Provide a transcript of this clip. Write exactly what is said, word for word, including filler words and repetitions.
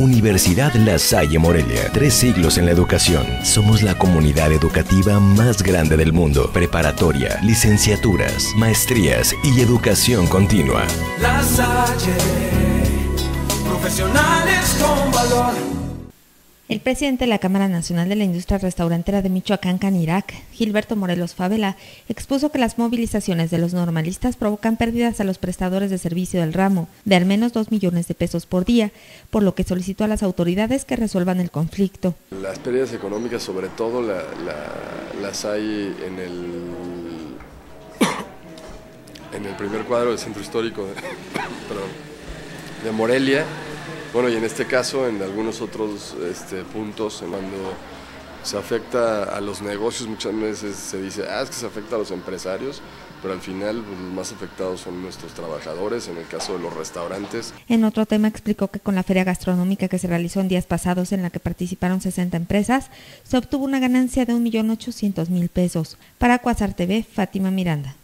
Universidad La Salle Morelia. Tres siglos en la educación. Somos la comunidad educativa más grande del mundo. Preparatoria, licenciaturas, maestrías y educación continua. La Salle, profesionales con valor. El presidente de la Cámara Nacional de la Industria Restaurantera de Michoacán, Canirac, Gilberto Morelos Favela, expuso que las movilizaciones de los normalistas provocan pérdidas a los prestadores de servicio del ramo de al menos dos millones de pesos por día, por lo que solicitó a las autoridades que resuelvan el conflicto. Las pérdidas económicas, sobre todo, la, la, las hay en el, en el primer cuadro del Centro Histórico de, perdón, de Morelia. Bueno, y en este caso, en algunos otros este, puntos, cuando se afecta a los negocios, muchas veces se dice, ah, es que se afecta a los empresarios, pero al final pues, los más afectados son nuestros trabajadores, en el caso de los restaurantes. En otro tema, explicó que con la feria gastronómica que se realizó en días pasados, en la que participaron sesenta empresas, se obtuvo una ganancia de un millón ochocientos mil pesos. Para Cuasar T V, Fátima Miranda.